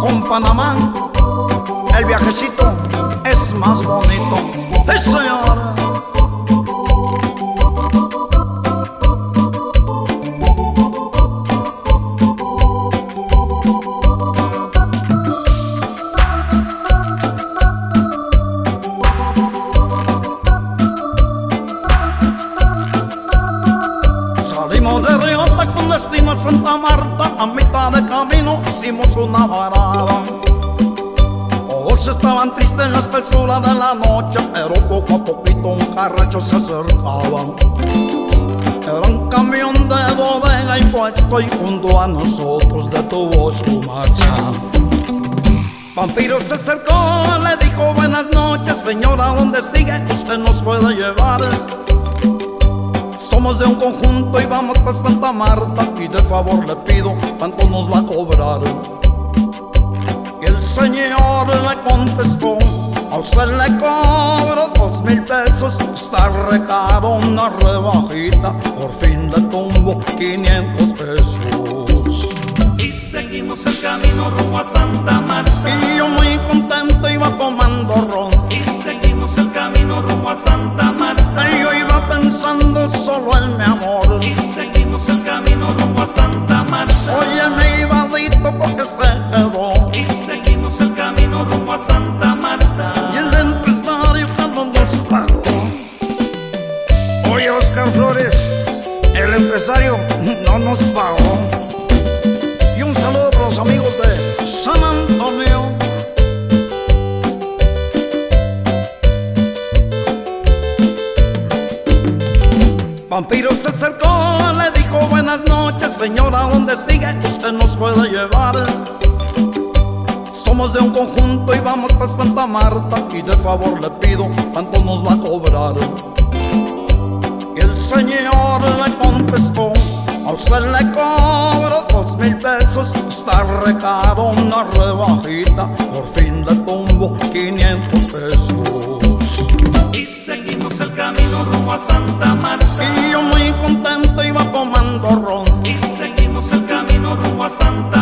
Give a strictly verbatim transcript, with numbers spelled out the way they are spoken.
Con Panamá el viajecito es más bonito. ¡Sí, señora! De Riota con destino a Santa Marta, a mitad de camino hicimos una parada. Todos estaban tristes en la espesura de la noche, pero poco a poquito un carracho se acercaba. Era un camión de bodega y puesto, y junto a nosotros detuvo su marcha. Vampiro se acercó, le dijo: buenas noches, señora, ¿dónde sigue? Usted nos puede llevar. Somos de un conjunto y vamos para Santa Marta, y de favor le pido, ¿cuánto nos va a cobrar? Y el señor le contestó: a usted le cobro dos mil pesos, está recaro una rebajita, por fin le tumbo quinientos pesos. Y seguimos el camino rumbo a Santa Marta, y yo muy contento iba tomando ron. Y seguimos el camino rumbo a Santa Marta, y yo iba pensando solo en mi amor. Y seguimos el camino rumbo a Santa Marta, oye mi ibadito porque se quedó. Y seguimos el camino rumbo a Santa Marta, y el empresario cuando nos pagó. Oye, Oscar Flores, el empresario no nos pagó. Y un saludo para los amigos de San Antonio. Vampiro se acercó, le dijo: buenas noches, señora, ¿dónde sigue? Usted nos puede llevar. Somos de un conjunto y vamos para Santa Marta, y de favor le pido, ¿cuánto nos va a cobrar? Y el señor le contestó: a usted le cobro dos mil pesos, está recaro una rebajita, por fin le tumbo quinientos pesos. Y seguimos el camino rumbo a Santa Marta, y yo muy contento iba tomando ron. Y seguimos el camino rumbo a Santa Marta.